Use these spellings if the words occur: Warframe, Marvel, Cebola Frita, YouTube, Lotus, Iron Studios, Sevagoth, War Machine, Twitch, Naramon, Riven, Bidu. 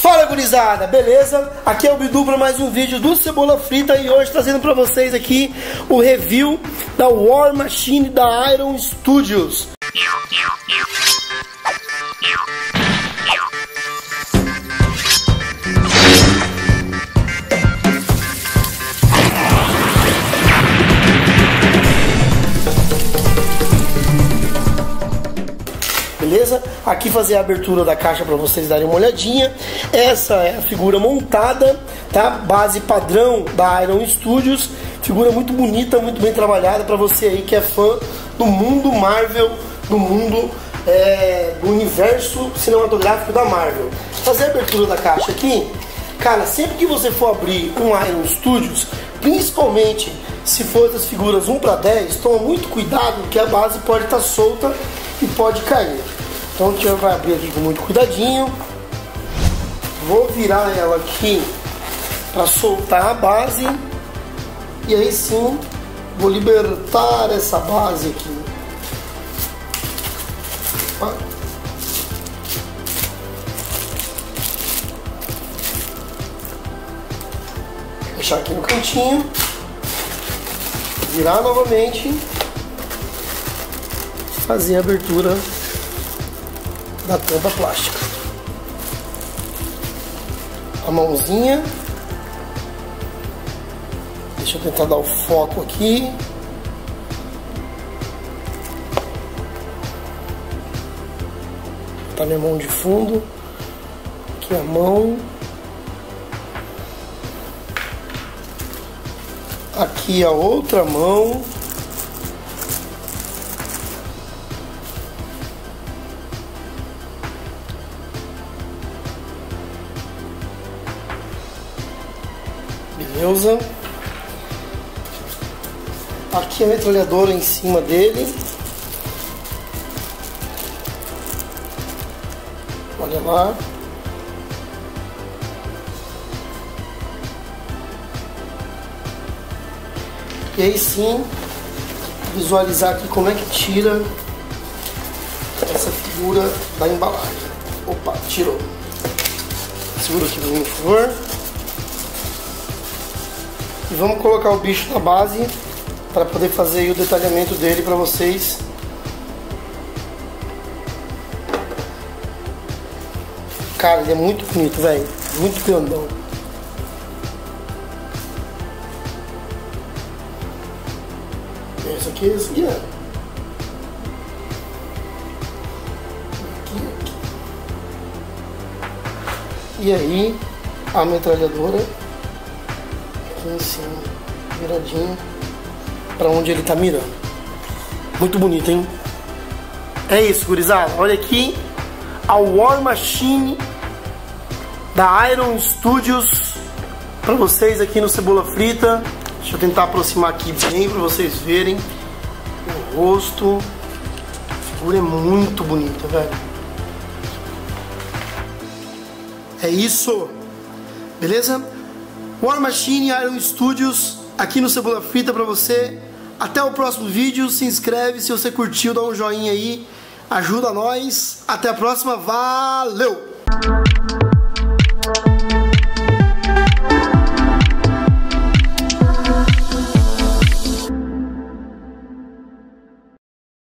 Fala, gurizada, beleza? Aqui é o Bidu para mais um vídeo do Cebola Frita e hoje trazendo para vocês aqui o review da War Machine da Iron Studios. Beleza? Aqui fazer a abertura da caixa para vocês darem uma olhadinha. Essa é a figura montada, tá? Base padrão da Iron Studios. Figura muito bonita, muito bem trabalhada para você aí que é fã do mundo Marvel, do mundo do universo cinematográfico da Marvel. Fazer a abertura da caixa aqui, cara, sempre que você for abrir um Iron Studios, principalmente se for das figuras 1 para 10, toma muito cuidado que a base pode estar solta e pode cair. Então a gente vai abrir aqui com muito cuidadinho. Vou virar ela aqui para soltar a base e aí sim vou libertar essa base aqui. Opa. Deixar aqui no cantinho, virar novamente, fazer a abertura da tampa plástica, a mãozinha. Deixa eu tentar dar o foco aqui. Tá minha mão de fundo, aqui a mão. Aqui a outra mão. Beleza. Aqui a metralhadora em cima dele. Olha lá. E aí sim, visualizar aqui como é que tira essa figura da embalagem. Opa, tirou. Segura aqui por favor. E vamos colocar o bicho na base para poder fazer aí o detalhamento dele para vocês. Cara, ele é muito bonito, velho. Muito grandão. Esse aqui, esse aqui, aqui. E aí a metralhadora aqui em cima, viradinho para onde ele tá mirando. Muito bonito, hein? É isso, gurizada. Olha aqui a War Machine da Iron Studios para vocês aqui no Cebola Frita. Deixa eu tentar aproximar aqui bem para vocês verem o rosto. A figura é muito bonita, velho. É isso. Beleza? War Machine Iron Studios aqui no Cebola Frita para você. Até o próximo vídeo. Se inscreve se você curtiu, dá um joinha aí. Ajuda nós. Até a próxima. Valeu!